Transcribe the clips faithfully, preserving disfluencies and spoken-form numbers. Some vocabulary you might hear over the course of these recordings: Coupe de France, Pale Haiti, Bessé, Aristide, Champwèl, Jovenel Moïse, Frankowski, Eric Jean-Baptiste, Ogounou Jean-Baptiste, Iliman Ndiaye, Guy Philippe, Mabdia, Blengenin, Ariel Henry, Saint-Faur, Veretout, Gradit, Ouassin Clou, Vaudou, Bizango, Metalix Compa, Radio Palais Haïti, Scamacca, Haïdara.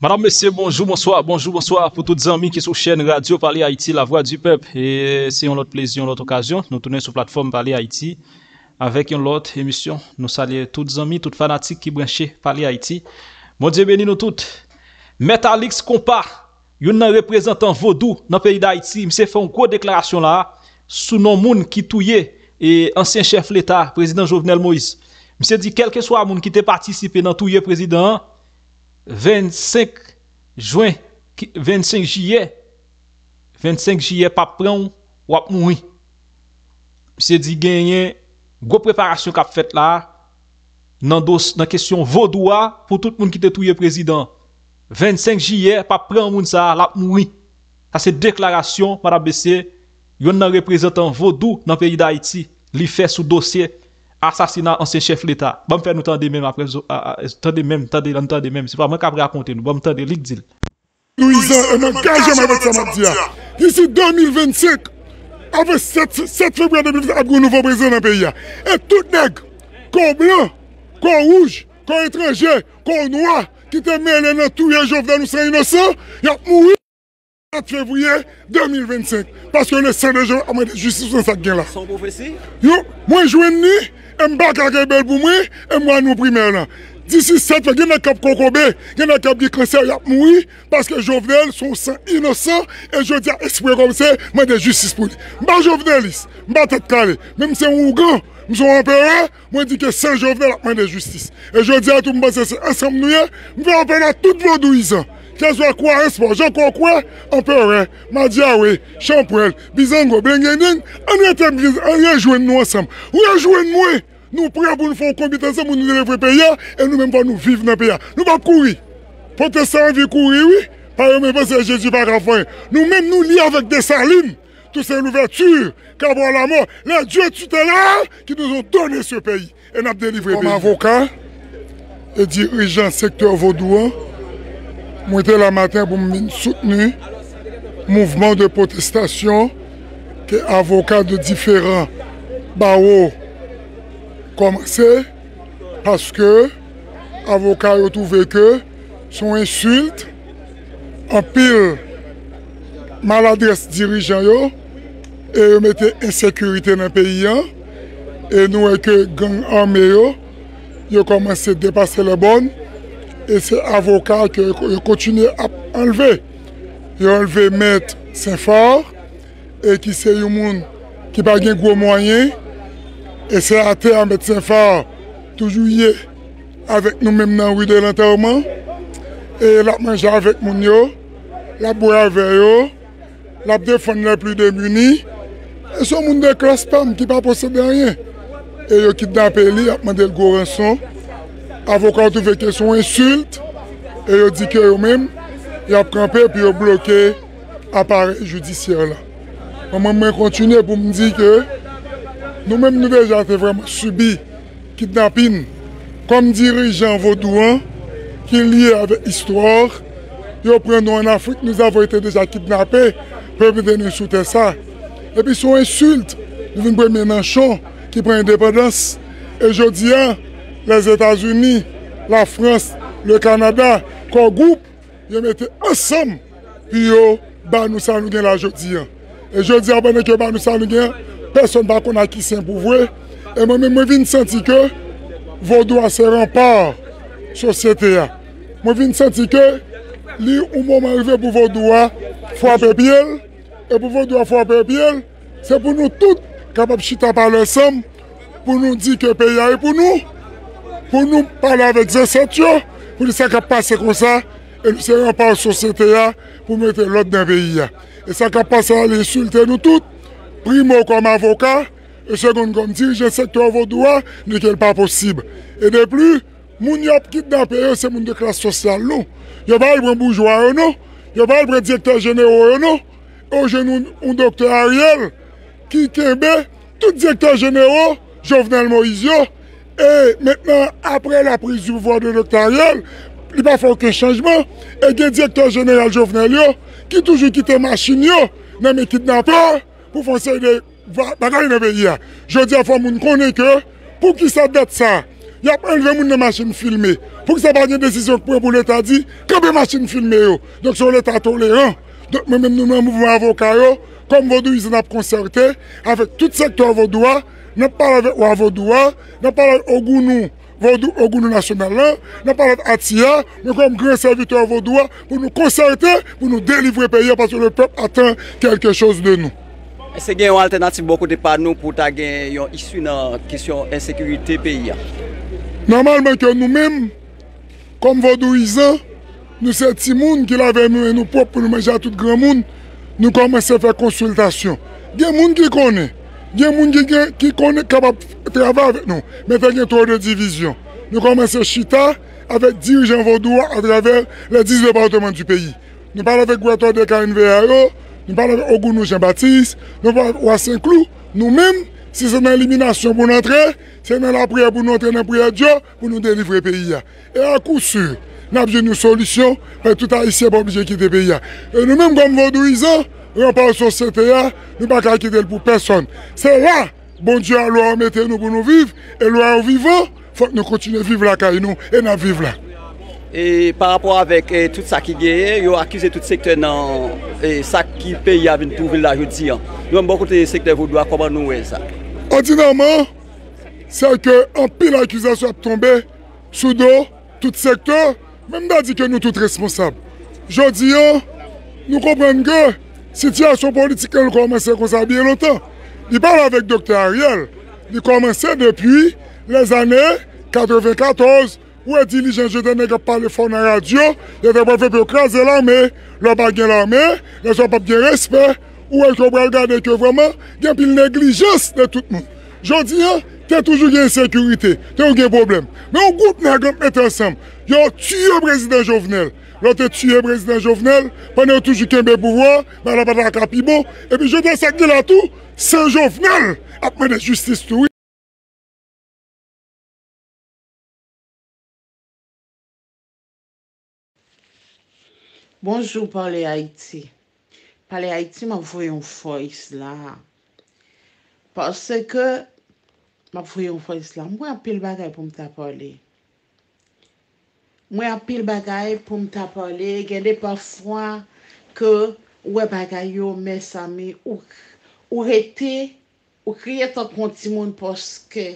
Madame, Monsieur, bonjour, bonsoir, bonjour, bonsoir pour toutes les amis qui sont sur chaîne Radio Palais Haïti, la voix du peuple. Et c'est une autre plaisir, une autre occasion. Nous tournons sur la plateforme Pale Haiti avec une autre émission. Nous saluons toutes les amis, toutes les fanatiques qui branchent Pale Haiti. Mon Dieu bénit nous toutes. Metalix Compa, un représentant vaudou dans le pays d'Haïti, il s'est fait une grosse déclaration là, sous nos monde qui touillait et ancien chef de l'État, président Jovenel Moïse. Il s'est dit, quel que soit le monde qui a participé dans touiller président, vingt-cinq juillet, vingt-cinq juillet, pas prendre ou à mourir. C'est dit gagner gros préparation qu'a fait là dans dans question vaudoua pour tout le monde qui était touyer président. vingt-cinq juillet pas prendre moun ça la mourir. Ça c'est déclaration madame Bessé, yon nan représentant vaudou dans pays d'Haïti, li fait sous dossier assassinat ancien chef de l'État. Bon, faire nous tendre même après, tendre même, tendre même. C'est pas moi qui vais raconter nous. Bon, tendre l'Igdil. Moïse, un engagement avec sa Mabdia. D'ici deux mille vingt-cinq, avec sept février deux mille vingt-cinq, après un nouveau président dans le pays. Et tout nègre, corps blanc, corps rouge, corps étranger, corps noir, qui te mêle dans tout les jours, nous sommes innocents, il a mouru le sept février deux mille vingt-cinq. Parce que le cinq de juin, on a de justice dans cette guerre-là. Son prophétie? Moi, je joue ni. Je ne belle pour moi, et moi nous primaire. D'ici sept ans, il y a un cap Kokobe, il y a un cap de cancer, il y a mouru, parce que Jovenel, son sang innocent, et je dis à esprit comme ça, moi de justice pour lui. Je suis Jovenel, je tête calée, même si c'est un grand, je suis un empereur, je dis que Saint Jovenel a de justice. Et je dis à tout le monde, c'est ensemble nous, je vais appeler à tous vos douze ans. Qu'est-ce que quoi un sport, j'en crois quoi, empereur, Mabdia, Champwèl, Bizango, Blengenin, on y joue nous ensemble. On joue nous. Nous prions pour nous faire une compétence pour nous délivrer pays et nous-mêmes pour nous vivre dans le pays. Nous ne pouvons pas courir. Protestants vivent courir, oui. Parce que nous pensons que Jésus n'est pas grand-frère. Nous-mêmes nous lions avec des salines. Toutes ces ouvertures, car pour la mort, les dieux tutélaires qui nous ont donné ce pays. Et nous avons délivré le pays. Comme avocat et dirigeant secteur vaudouan, je suis là matin pour me soutenir le mouvement de protestation que les avocats de différents barreaux commencer parce que l'avocat a trouvé que son insulte en pile maladresse dirigeant et mettait insécurité dans le pays et nous que gang armé yo commencé à dépasser les bornes et c'est l'avocat qui continue à enlever. Ils ont enlevé maître Saint-Faur et qui c'est un monde qui n'a pas de gros moyens. Et c'est à terre, M. Saint-Faur, toujours hier, avec nous-mêmes dans la rue de l'enterrement. Et la manger avec mon yo, la boire avec eux, la défendre les plus démunis. Et ce monde de classe PAM qui ne pas posséder rien. Et ils ont kidnappé, ils ont demandé le gros rançon. L'avocat a trouvé que son insulte. Et ils ont dit que eux-mêmes, ils ont campé et ils ont bloqué l'appareil judiciaire. Maman continue pour me dire que. Nous-mêmes, nous déjà avons vraiment subi kidnapping comme dirigeants vaudouans qui liés avec l'histoire. Ils prennent nous en Afrique, nous avons été déjà kidnappés, peuvent nous soutenir ça. Et puis, son insulte, nous venons premier Nanchon qui prend indépendance. Et aujourd'hui, les États-Unis, la France, le Canada, comme groupe, ils mettent ensemble, puis ils battent nous ça nous gagnons aujourd'hui. Et aujourd'hui, pendant que battent nous ça nous gagnons, personne ne connaît qui c'est un pouvoir. Et moi-même, je viens de sentir que Vaudou a ses remparts société. Je viens de sentir que, au moment arrivé pour Vaudou, frapper pied, et pour Vaudou frapper pied, c'est pour nous tous capables de chita parler ensemble, pour nous dire que le pays est pour nous, pour nous parler avec dix-sept ans, pour nous faire passer comme ça, et nous serons remparts société pour mettre l'autre dans le pays. Et ça qui passe à l'insulter nous tous. Primo comme avocat et second comme dirigeant secteur vaudois n'est pas possible. Et de plus, les gens qui kidnappent, c'est les gens de classe sociale. Ils ne parlent pas de bourgeois, non. Ils ne parlent pas de directeur général, non. Aujourd'hui, un docteur Ariel qui kembe tout directeur général, Jovenel Moïse. Et maintenant, après la prise du pouvoir de docteur Ariel, il n'y a pas fait aucun changement. Et le directeur général Jovenel qui toujours quitte la machine, dans les kidnappeurs. Pour foncer des bagages dans le pays. Je dis à Fommoun qu'on connaît que pour qui ça date ça, il y a enlevé les machines filmées. Pour que ça ne soit pas une décision pour l'État dit, quand les machines filment, donc c'est l'État tolérant. Donc même nous, nous, mouvement avocat, comme Vodou, ils ont concerté avec tout le secteur vaudois, nous parlons avec Ouavodoua, nous parlons avec Ogounou, Vodou, Ogounou National, nous parlons avec Atia, nous comme grands serviteurs vaudois, pour nous concerter, pour nous délivrer le pays, parce que le peuple attend quelque chose de nous. Est-ce qu'il y a une alternative beaucoup de panneaux pour gagner une issue dans la question de l'insécurité pays? Normalement, que nous-mêmes, comme vaudouisants, nous sommes petits gens qui l'avaient mis nous propres pour nous manger à tout grand monde, nous commençons à faire consultation. Il y a des gens qui connaissent, il y a des gens qui connaissent, capables de travailler avec nous, mais il y a trop de divisions. Nous commençons à chita avec les dirigeants vaudouins à travers les dix départements du pays. Nous parlons avec Gouator de K N V A O. Nous parlons avec Ogounou Jean-Baptiste, nous parlons avec Ouassin Clou. Nous-mêmes, si c'est dans l'élimination pour nous entrer, c'est dans la prière pour nous entrer dans la prière de Dieu, pour nous délivrer le pays. Et à coup sûr, nous avons une solution, mais tout haïtien n'est pas obligé de quitter le pays. Et nous-mêmes, comme vaudouisants, nous parlons sur ce terrain, nous ne pouvons pas quitter pour personne. C'est là, bon Dieu, la loi mette nous pour nous vivre, et la loi vivant, il faut que nous continuions à vivre là, car nous, et nous vivons là. Et par rapport avec eh, tout ça qui est, ils ont accusé tout le secteur dans eh, ça qui paye à venir trouver là, je dis. Nous avons beaucoup de secteurs vaudois, comment nous voyons ça? Ordinairement, c'est qu'en pile accusation a tombé sous dos, tout secteur, même dit que nous sommes tous responsables. Je dis, nous comprenons que la situation politique a commencé comme ça bien longtemps. Il parle avec docteur Ariel, il commençait depuis les années quatre-vingt-quatorze. Ou est diligent, je n'ai pas parlé fort dans la radio, il n'était pas fait pour écraser l'armée, le baguette l'armée, les gens n'ont pas bien respect, ou est-ce qu'on peut regarder que vraiment, il y a une négligence de tout le monde. Je dis, il y a toujours une insécurité, il y a un problème. Mais on groupe n'a pas ensemble. Ils ont tué le président Jovenel. L'autre a tué le président Jovenel, pendant toujours qu'il y a un pouvoir, mais il n'y a pas de et puis je dis ça qu'il a tout, c'est Jovenel, après la justice tout. Bonjour, Pale Haiti. Pale Haiti m'a voué une voice là. Parce que m'a voué une voice là. Moi, j'ai pile bagaille pour me parler. Moi, j'ai pile bagaille pour me parler. Regardez parfois que, ouais, bagaille, mes amis, ou, ou rete, ou crier tant qu'on dit monde parce que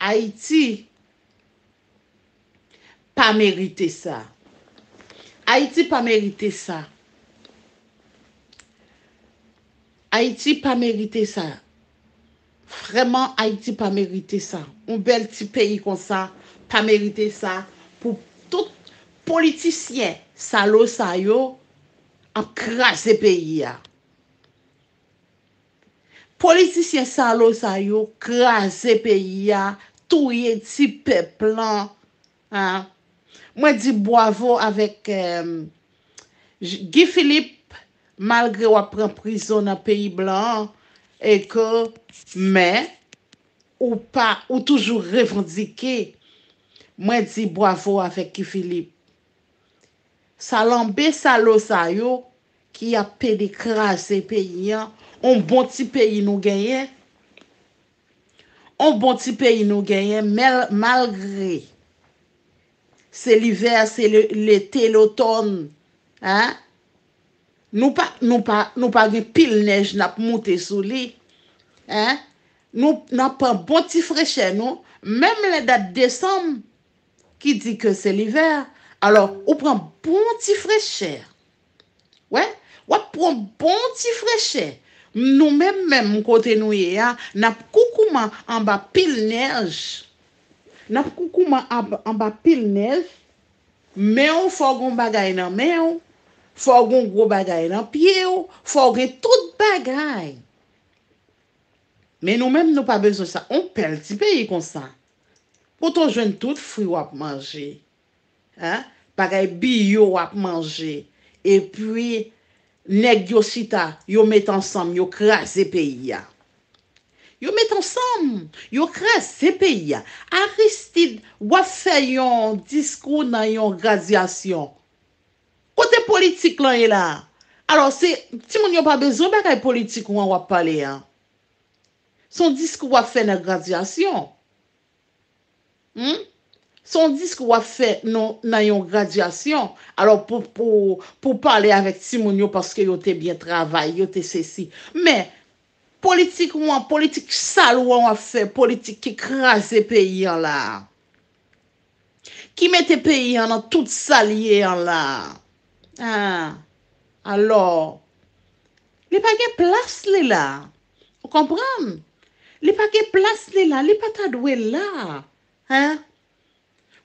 Haïti pas mérité ça. Haïti pas mérité ça. Haïti pas mérité ça. Vraiment, Haïti pas mérité ça. Un bel petit pays comme ça, pas mérité ça. Pour tout politicien, salaud, ça yo, encraser pays. Politicien, salaud, ça yo, craser pays, tout y est petit peuple. Hein? Moi, je dis bravo avec euh, Guy Philippe, malgré qu'on prend prison dans le pays blanc, et que, mais, ou pas, ou toujours revendiqué. Moi, je dis bravo avec Guy Philippe. Salambe Salo Sayo, qui a pédé crasé pays, un bon petit pays nous gagne. Un bon petit pays nous gagne, malgré. C'est l'hiver, c'est l'été, l'automne. Hein? Nous pas nous pas nous pas de pile neige n'a pas monté sous lit. Hein? Nous n'a pas un bon petit fraîcheur nous, même la date décembre qui dit que c'est l'hiver. Alors, on prend bon petit fraîcheur. Ouais, on prend bon petit fraîcheur. Nous-mêmes même côté nous hier, n'a coucouman en bas pile neige. N'a pas koukouma en bas pile neige, mais on faut gon bagay nan men, faut gon gros bagay nan pied, faut gon tout bagay. Mais nous-mêmes nous pas besoin ça, on pèle ti pays comme ça. Quand on jeune tout fruit ou à manger. Hein? Bagay bio à manger et puis nèg yo sita, yo met ensemble, yo craser pays a. Yo met ensemble, yo crase pays. Aristide wa fait un discours dans une graduation. Côté politique là est là. Alors c'est ti moun yo pas besoin bagay politique ou on va parler hein. Son discours wa fait dans graduation. Hmm? son discours a fait non nan yon graduation alors pour pour pour parler avec Simonio parce que yo te bien travail yo te ceci mais politiquement politique sale on a fait politique qui écraser pays en là qui mettait pays en dans toute salier en là ah alors les pas gen place les là vous comprenez les pas gen place les là les pas ta doué là hein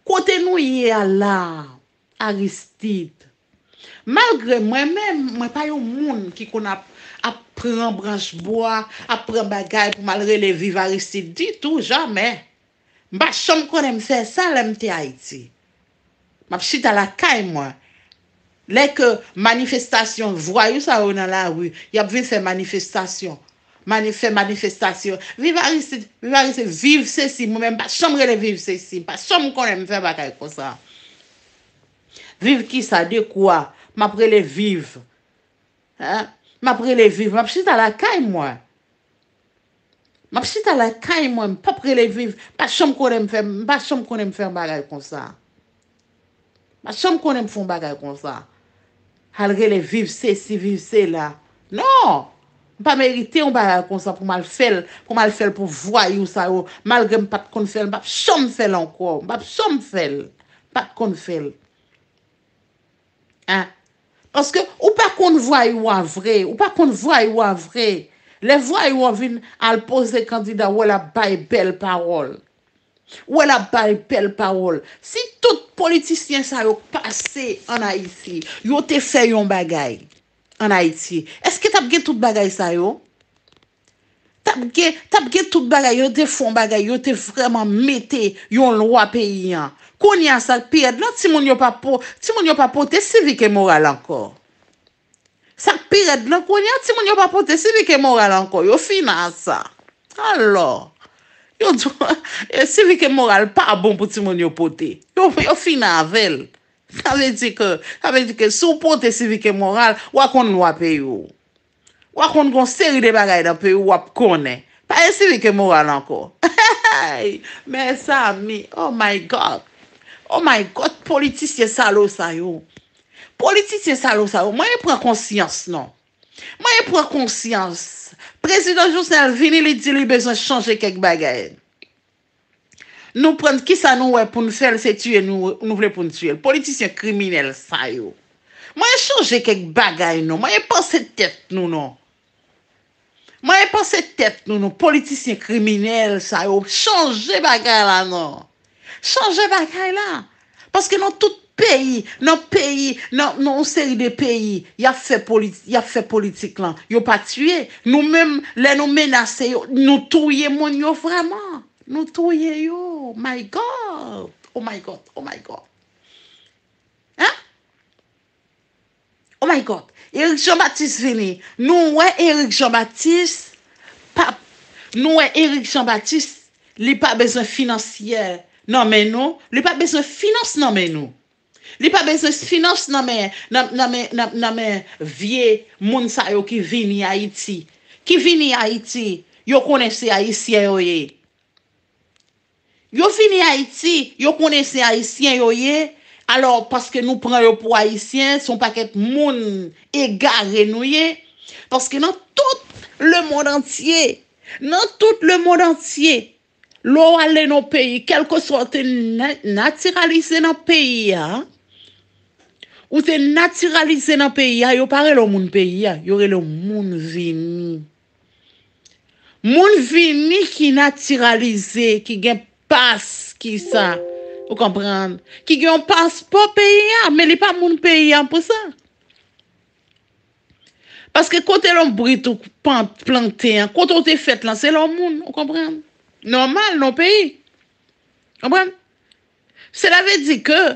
côté nous y a là Aristide malgré moi-même moi pas un monde qui qu'on a prend branche bois après bagaille pour malgré les vivre Aristide dit tout jamais m'pas chambre qu'on aime faire ça l'mte Haïti m'a chita la caille moi les que manifestation voyou ça dans la rue y a vinn faire manifestation manifeste manifestation vive Aristide vive Aristide vive ceci moi même pas chambre les vivre ceci pas chambre qu'on aime faire bagaille comme ça vive qui ça de quoi m'après les vivre hein m'après les vivre m'a chita la caille moi m'a chita la caille moi pas près les vivre pas chambre qu'on aime faire pas chambre qu'on aime faire bagaille comme ça pas chambre qu'on aime faire bagaille comme ça malgré les vivre ceci vivre cela non pas mérité on bagarre comme ça pour mal faire pour mal faire pour voyou ça malgré pas de qu'on faire pas somme faire encore pas somme faire pas qu'on faire hein parce que ou pas qu'on voyou en vrai ou pas qu'on voyou en vrai les voyou viennent à poser candidat ou la baille belle parole ou la baille belle parole si tout politicien ça passé en Haïti yo te fait yon bagaille en Haïti. Est-ce que t'as gagné toute bagaille ça yo? T'as gagné, t'as gagné toute bagaille, yo te font bagaille, yo te vraiment mettez yon loi paysan. Qu'on y a ça perd là, si mon yo pas pour, si mon yo pas porter civique et moral encore. Ça perd là, qu'on y a si mon yo pas porter civique et moral encore, yo finance ça. Alors, yo civique et moral pas bon pour si mon yo porter. Yo yo finance avec. Ça veut dire que, ça veut dire que, sous portée civique et morale, ou à qu'on loi paye ou. Ou à qu'on gon série de bagailles dans pays ou à connaît. Pas un civique et morale encore. Mais ça, ami, oh my God. Oh my God, politicien salaud ça yo. Politicien salaud ça yo. Moi, je prends conscience, non. Moi, je prends conscience. Président Jovenel vini, il dit, il besoin de changer quelques bagailles. Nous prenons qui ça nous pour nous faire, c'est tuer, nous nous voulons pour nous tuer. Le politicien criminel, ça yo. Moi, je change quelques bagailles, non. Moi, je pense tête, nous, non. Moi, je pense tête, nous, non. Politicien criminel, ça yo. Changez bagaille là, non. Changez bagaille là. Parce que dans tout pays, dans pays, dans une série de pays, il y a fait politique là. Ils n'ont pas tué. Nous-mêmes, les nous menacés, nous tuer, mon yo, vraiment. Nous touye yo, my God, oh my God, oh my God, hein? Oh my God, Eric Jean-Baptiste vini, nous ouais Eric Jean-Baptiste, pas, nous ouais Eric Jean-Baptiste, il pas besoin financier, non mais non, il pas besoin finance, non mais non, il pas besoin finance, non mais, non mais, non mais, vieux moun sa yo qui vini Haïti, qui vini Haïti, yo connaissez Haïtien yo ye. Yo fini Haïti, yo connaissez Haïtien yo ye, alors parce que nous prenons yo pour Haïtien, son paquet moun égaré nou ye, parce que dans tout le monde entier, dans tout le monde entier, l'on allé nos pays, quel que soit te naturalisé dans pays, hein? Ou te naturalisé dans pays, yo pare le moun pays, yo re le moun vini. Moun vini qui naturalisé, qui gen passe qui ça vous comprenez qui gagne passeport pays mais les pas mon pays pour ça parce que quand on brite ou planté quand on te fait là c'est leur monde vous comprenez normal non pays comprenez cela veut dire que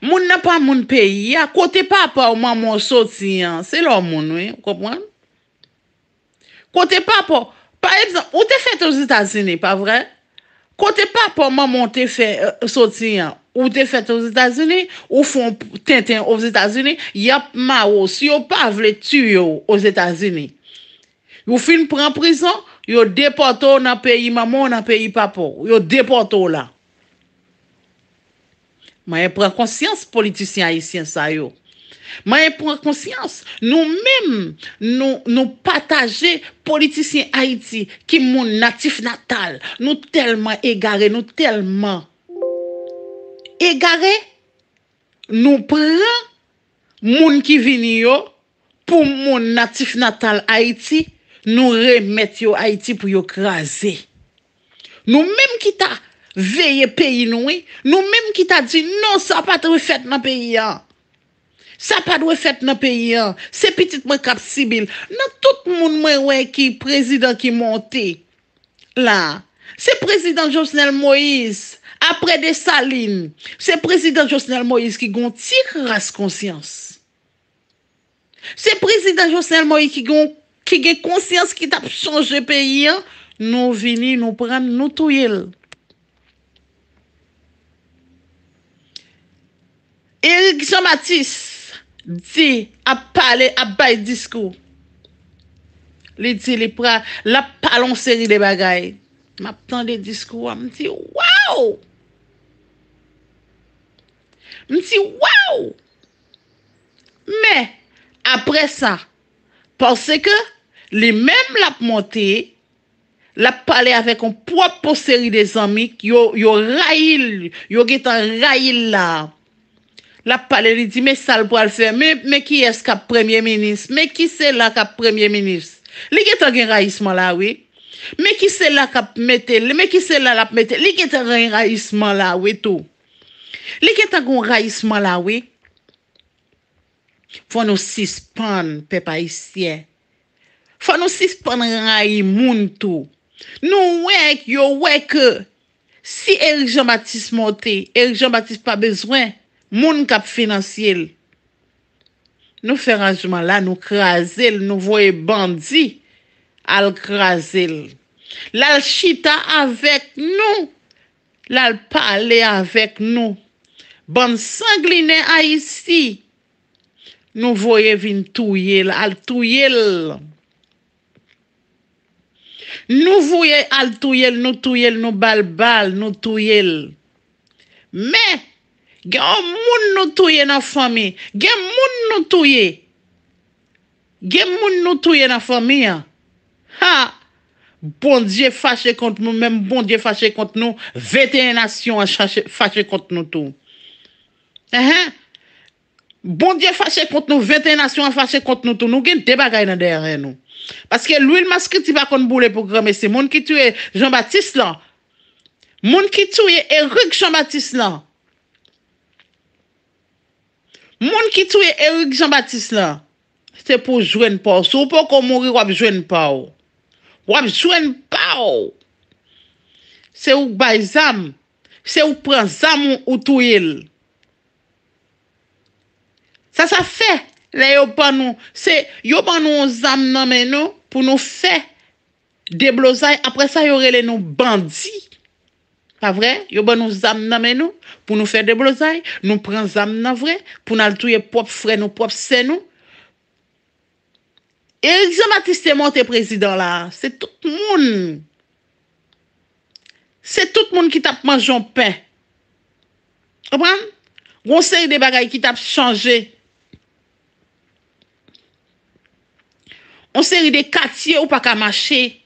moun n'a pas mon pays côté papa ou maman sorti c'est leur monde oui vous comprenez côté papa. Par exemple, on te fait aux États-Unis, pas vrai? Quand t'es pas pour maman te fait euh, sortir, ou te fait aux États-Unis, ou font tintin aux États-Unis, y'a mao, si on pas voulu tuer aux États-Unis. Ou fin prend prison, yo déporté dans pays maman, dans pays papa, yo déporté là. Mais prend conscience politicien haïtien ça yo. Mais prend conscience nous-mêmes nous nous partager politicien Haïti qui mon natif natal, nous tellement égaré, nous tellement égaré, nous prend moun qui vini yo pour mon natif natal Haïti, nous remettre yo Haïti pour yo craser. Nous même qui t'a veillé pays nous, nous même qui t'a dit non ça pas de fait dans pays an. Ça pas de fait dans pays an. C'est petite moi cap sibil. Dans tout monde moi ouais qui président qui monté là. C'est président Jovenel Moïse après des salines. C'est président Jovenel Moïse qui gon tire race conscience. C'est président Jovenel Moïse qui gon qui gen conscience qui t'a changé pays an. Nous vini nous prendre nous touyer. Eric Jean-Baptiste dit à parler à bail discours. Il dit les pra la palon série de bagaille. M'attend des discours, me dit waouh. Me dit waouh. Mais après ça, parce que les mêmes l'a monté, l'a parlé avec un propre série des amis qui yo yo rail, yo getan rail là. La palais lui dit mais ça le pourra le faire mais mais qui est-ce qu'a premier ministre mais qui c'est là qu'a premier ministre li gètan gen raïssement là oui mais qui c'est là qu'a metté mais qui c'est là l'a metté li gètan gen raïssement là oui tout li gètan gen raïssement là oui faut nous suspendre peuple haïtien faut nous suspendre raï moun tout nous ouais yo ouais que si Eric Jean-Baptiste monté Eric Jean-Baptiste pas besoin moun kap financier. Nous faire rangement là, nous craser, nous voyer bandit al craser. L'al chita avec nous. L'al parler avec nous. Bon sangliné à ici. Nous voyer vin touyer, al touyer. Nous voyer al touyer, nous touyer, nous bal bal, nous touyer. Mais gen moun nou touye nan famille, gen moun nou touye. Gen moun nou touye nan famille. Ha! Bon Dieu fâché contre nous, même bon Dieu fâché contre nous, vingt et une nations fâché contre nous tout. Hein? Bon Dieu fâché contre nous, vingt et une nations fâché contre nous tout. Nous gen des bagailles dans derrière nous. Parce que l'huile masque ti pa kon boule pour grammer, c'est moun qui tué Jean-Baptiste là. Moun qui tué Eric Jean-Baptiste là. Moun qui tue Eric Jean-Baptiste là, c'est pour jouer une pau. Si ou pas qu'on mourir, ou jouer une pau. Ou jouer une pau. C'est ou bail zam. C'est ou prend zam ou tuer. Ça, ça fait. Là, yo pas nous. C'est, yo pas nous zam nan men nou pour nous faire des blosailles. Après ça, yo rele nous bandits. Pas vrai? Yo ban nous âmes nan men nou pour nous faire des blosailles, nous prend âmes nan vrai pour nous tuer propre frère nous propre sœur nous. Eric Jean-Baptiste est monté président là, c'est tout le monde. C'est tout le monde qui tape manger un pain. Comprendre? Gon série de bagailles qui tape changer. On série de quartiers ou pas qu'à marcher.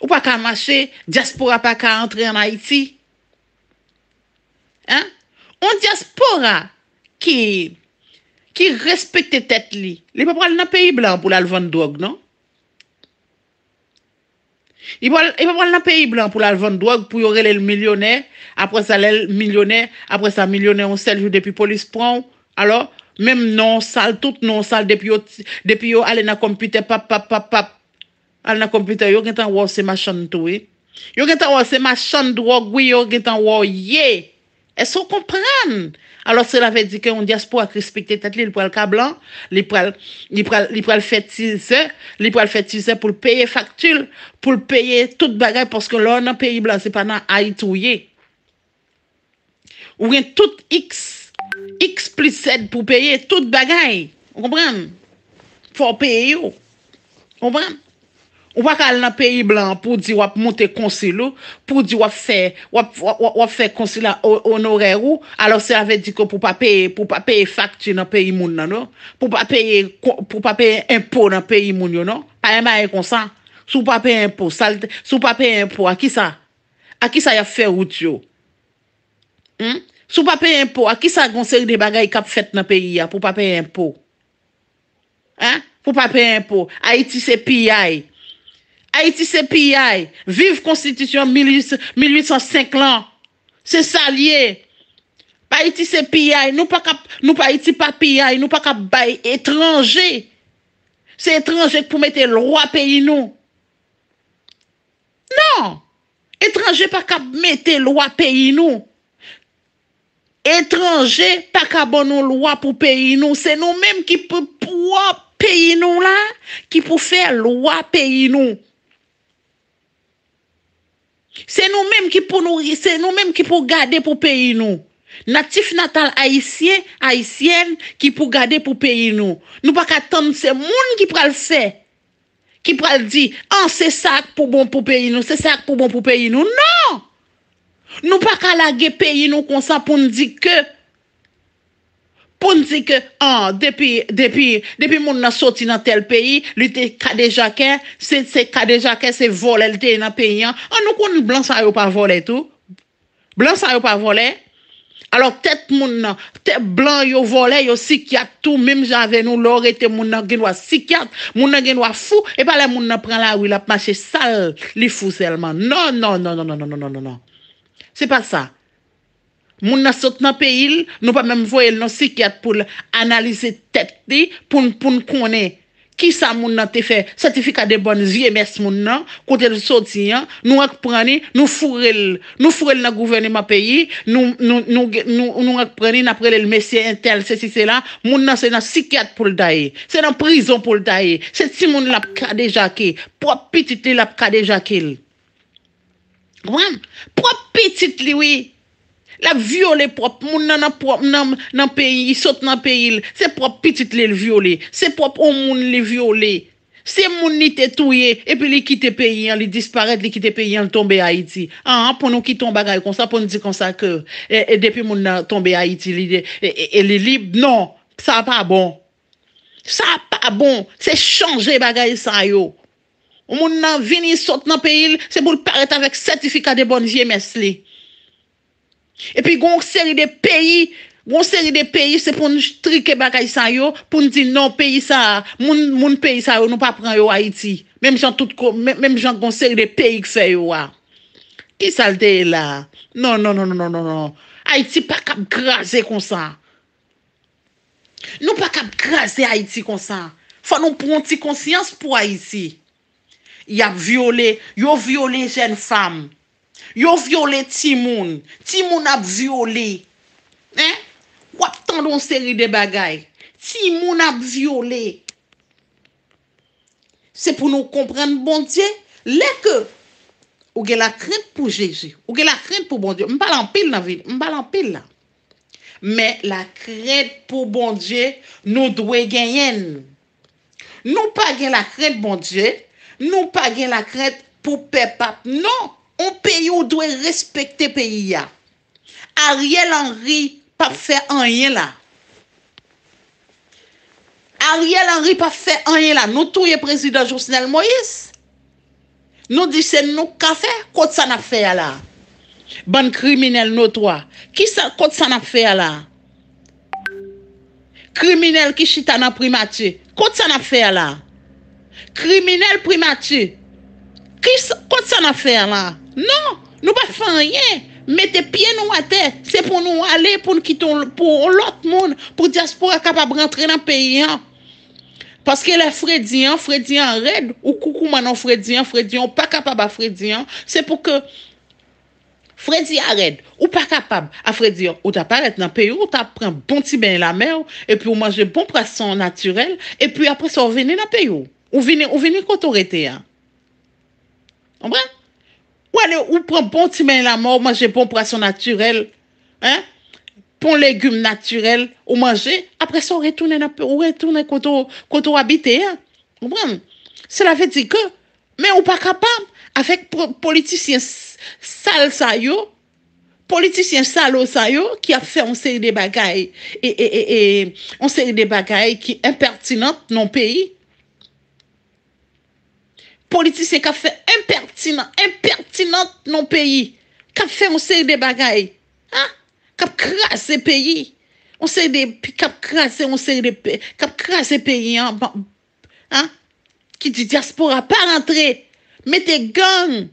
Ou pas qu'à marcher, diaspora pas qu'à entrer en Haïti. Hein? On diaspora qui qui respecte tête li. Li pa pral nan pays blanc pour la vendre drogue, non? Il va il va pral nan pays blanc pour la vendre drogue pour yoré le millionnaire, après ça le millionnaire, après ça millionnaire on sel jour depuis police prend. Alors même non sale tout non sale depuis depuis yo aller dans computer pap pap pap pap. Al na computer yo gen tan wò se machan toué. Yo gen tan wò se machan drogue, oui yo gen tan wò yé. Est-ce qu'on comprend? Alors cela veut dire qu'on diaspora respecter tête li pour le cas blanc, li pral li pral li pral fait tiser, li pral fait tiser pour payer facture, pour payer toute bagaille parce que là dans pays blanc c'est pas dans Haïti. Ou gen tout x x plus z pour payer toute bagaille. On comprend? Faut payer yo. On comprend? On va aller dans le pays blanc pour dire qu'on monter consulat, pour dire qu'on fait faire consulat honoraire, alors ça veut dire que pour pas payer pour pas payer facture dans pays moun non, pour pas payer pour pas payer impôt dans pays moun non, pas un comme ça. Sou pas payer impôt, sou pas payer impôt, à qui ça? À qui ça y a fait route yo? Hmm? Sou pas payer impôt, à qui ça conseille des bagailles qui a fait dans pays pour pas payer impôt? Hein? Pour pas payer impôt. Haïti c'est P I. Haïti c'est P I. Vive constitution mille huit cent cinq ans. C'est ça lié. Haïti c'est P I. Nous pas cap, nous pas Haïti pas P I, nous pas cap bail étranger. C'est étranger pour mettre le roi pays nous. Non. Étranger pas cap mettre le roi pays nous. Étranger pas cap bon nous loi pour pays nous, c'est nous-mêmes qui pour pays nous là qui pour faire loi pays nous. C'est nous-mêmes qui pour nous, c'est nous-mêmes qui pour garder pour pays nous. Natif natal haïtien, haïtienne qui pour garder pour pays nous. Nous pas attendre ces monde qui pral faire. Qui pral dire "Ah, c'est ça pour bon pour pays nous, c'est ça pour bon pour pays nous." Non! Nous pas qu'à laguer pays nous comme ça pour nous dire que pour nous dire que ah depuis depuis depuis mon n'a sorti dans tel pays, lui était déjà qu'un, c'est c'est déjà qu'un c'est voler le dans pays. Ah nous qu'on blanc ça yo pas voler tout. Blanc ça yo pas voler. Alors tête moun tête blanc yo volé yo psychiatre tout même j'avais nous l'or était moun nan gen doit psychiatre moun nan gen doit fou et pas les moun nan prend la rue la marcher sale li fou seulement non non non non non non non non non c'est pas ça moun nan saute nan pays nous pas même voyer non psychiatre pour analyser tête li pour pour connait qui ça moun nan te fait certificat de bonne vie merci moun nan côté le sorti nous reprenons nous fourrel nous fourrel dans gouvernement pays nous nous nous nous reprenons après le monsieur tel ceci cela moun nan c'est dans psychiatre pour le dailler c'est dans prison pour le dailler c'est si moun l'a déjà qui propre petite l'a déjà qui comprendre propre petite lui oui la violer propre moun nan propre nan nan pays il saute nan pays c'est propre petite le violer c'est propre on moun le violer c'est moun ni té touyer et puis il quitter pays il disparaître il quitter pays il tomber Haïti ah pour nous qui tombe bagaille comme ça pour nous dire comme ça que et depuis moun nan tomber Haïti il est libre non ça pas bon ça pas bon c'est changer bagaille ça yo moun nan venir saute nan pays c'est pour paraître avec certificat de bonne vie merci. Et puis, gon série de pays, gon série de pays, c'est pour nous triquer bagay sa yo, pour nous dire non, pays ça, moun, moun pays ça yo, nous pas prend yo Haïti. Même gens tout, même gens gon série de pays qui fait yo. Qui salte là? Non, non, non, non, non, non, non. Haïti pas cap graser comme ça. Nous pas cap graser Haïti comme ça. Faut nous prendre une conscience pour Haïti. Y a violé, yo violé jeune femme. Yo violé Timoun. Timoun a violé. Hein? Ou ap tandon série de bagay. Timoun a violé. C'est pour nous comprendre, bon Dieu, les que ou gen la crainte pour Jésus. Ou gen la crainte pour bon Dieu. M'pale en pile dans ville. M'pale en pile là. Mais la crainte pour bon Dieu, nous doit gagner. Nous pas gen la crainte, bon Dieu. Nous pas gen la crainte pour père pape. Non! On pays où doit respecter pays a. Ariel Henry pas faire rien là. Ariel Henry pas faire rien là. Nous touye président Jovenel Moïse. Nous dit c'est nous qu'a fait quand ça n'a fait là. Bande criminel notoire. Qui ça quand ça n'a fait là? Criminel qui chita dans primature. Quand ça n'a fait là? Criminel primature. Qui ça quand ça n'a fait là? Non, nous pas faire rien. Mettez pied nous à terre. C'est pour nous aller, pour nous quitter pour l'autre monde, pour diaspora capable rentrer dans le pays. Parce que les Frédiens, Frédiens raide, ou coucou manon Frédiens, Frédiens pas capable à Frédiens. C'est pour que Frédien raide, ou pas capable à Frédiens, ou t'apparaître dans le pays, ou t'apprends bon petit bain la mer, et puis ou manger bon poisson naturel, et puis après ça, on vient dans le pays. Ou vient ou vient qu'autorité. Comprends? Ou allez, ou prend bon petit main la mort, manger bon poisson naturel, hein? Bon légumes naturels, ou manger, après ça, on retourne, on retourne quand on habite, hein? Comprends? Cela veut dire que, Mais on pas capable avec politicien sale ça yo, politicien salo ça yo qui a fait on série des bagailles et et et on série des bagailles qui impertinentes non pays. Politicien qui a fait impertinent impertinente non pays, qui a fait on série des bagailles, hein, qui a crasé pays. On sait des cap crasser, on sait des cap crasser pays hein, hein? Qui dit diaspora pas rentrer, mettez gang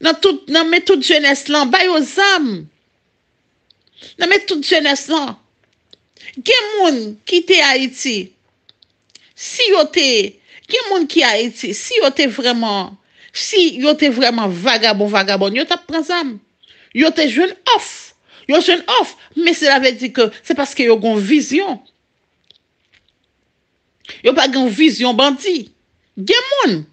dans toute dans met toute jeunesse là, bail aux âmes. Dans met toute jeunesse là. Gen moun qui té Haïti. Si yo té, gen moun qui Haïti, si yo té vraiment, si yo té vraiment vagabond vagabond, yo t'a prend zam. Yo té jeune off. Yo jeune off, mais cela veut dire que c'est parce que yo gon vision. Yo pas gon vision bandit. Gen moun.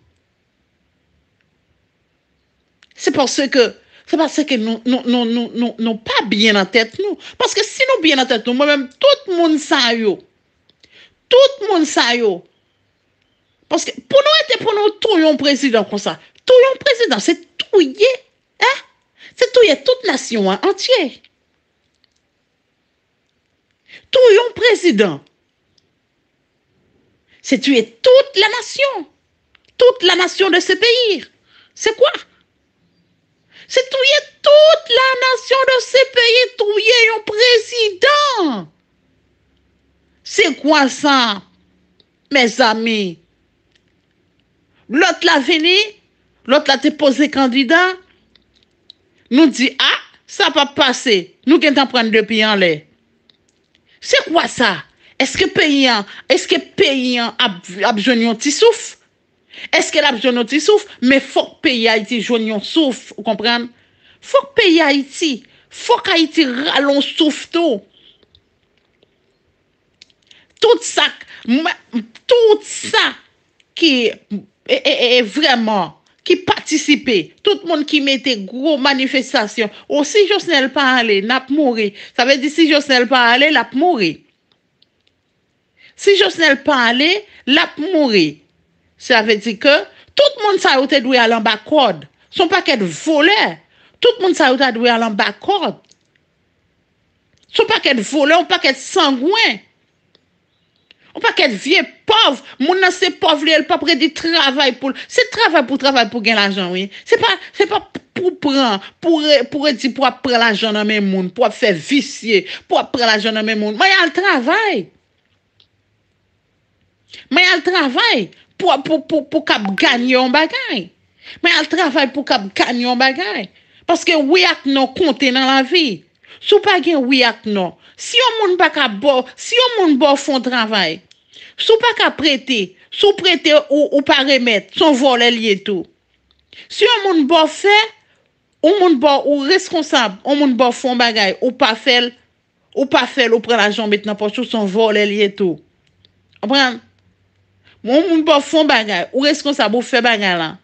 C'est parce que c'est parce que nous non non non non non pas bien en tête nous, parce que si nous bien en tête nous, moi même tout monde ça yo. Tout monde ça yo. Parce que pour nous était pour nous tout yon président comme ça. Tout yon président, c'est touyer, hein? C'est touyer toute nation hein, entière. Tout yon président. C'est tuer toute la nation. Toute la nation de ce pays. C'est quoi? C'est tuer toute la nation de ce pays. Tuer yon président. C'est quoi ça? Mes amis. L'autre l'a venu. L'autre l'a déposé candidat. Nous dit, ah, ça va passer. Nous qui en prendre deux pays en l'air. C'est quoi ça? Est-ce que paysan, est-ce que paysan a besoin un petit souffle? Est-ce qu'elle a besoin un petit souffle? Mais faut que pays Haïti joigne un souffle, vous comprenez? Faut que pays Haïti, faut qu'Haïti rallonge un souffle tout. Tout ça, tout ça qui est vraiment qui participait, tout le monde qui mettait gros manifestation. Oh, si Jovenel pas allé, n'a pas mourir. Ça veut dire si Jovenel pas allé, n'a pas mourir. Si Jovenel pas allé, n'a pas mourir. Ça veut dire que tout le monde ça été doué à l'embacorde. Son paquet de voleurs. Tout le monde ça été doué à l'embacorde. Son paquet de voleurs, un paquet de sangouins. On pas qu'être vieux pauvre, mon nan c'est pauvre, elle pas près du travail pour c'est travail pour travail pour gagner l'argent oui. C'est pas c'est pas pour prendre pour pour dire pour prendre l'argent dans même monde, pour faire vicier, pour prendre l'argent dans même monde. Mais il y a le travail. Mais il y a le travail pour pour pour pour cap gagner un bagage. Mais il y a le travail pour cap gagner un bagage parce que oui ak non compter dans la vie. Sou pa gen oui ak non. Si yon moun pa ka bo, si yon moun bo fon travail, sou pa ka prêter, sou prêter ou, ou pa remettre, son volet lié tout. Si yon moun bo fait, ou moun bo ou responsable, ou moun bo fon bagay, ou pa fel, ou pa fel, ou pren la jambe maintenant pour tout son volet lié tout. Comprendre? Moun moun bo fon bagay, ou responsable ou fait bagay là.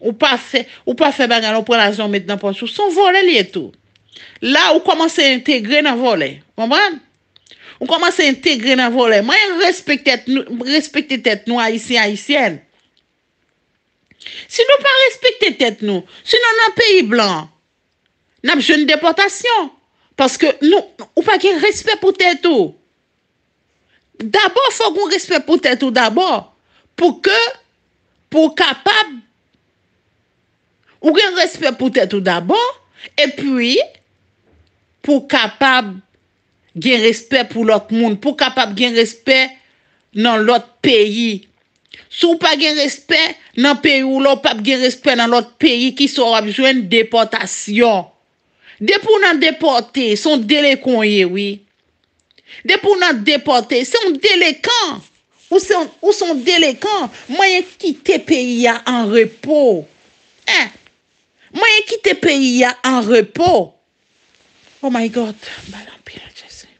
Ou pa fait, ou pa fait bagay, ou pren la jambe maintenant pour tout son volet lié tout. Là, on commence à intégrer dans le volet. Vous comprenez? On commence à intégrer dans le volet. Moi, je respecte tête nous, haïtiens, haïtiennes. Si nous ne respectons pas tête nous, sinon, dans le pays blanc, nous avons une déportation. Parce que nous, on n'a pas de respect pour tête nous. D'abord, il faut qu'on respecte pour tête nous d'abord. Pour que, pour capable, on ait un respect pour tête nous d'abord. Et puis, pour capable gain respect pour l'autre monde, pour capable gain respect dans l'autre pays. Sou pas gain respect dans pays ou l'autre pas gain respect dans l'autre pays qui sera joindre déportation. Dès pour nan déporter, son déléquant oui. Dès pour nan déporter, c'est un déléquant ou son ou son déléquant, moyen quitter pays en repos. Hein? Moi, qui te paye en repos. Oh my God. Madame Pierre, je sais.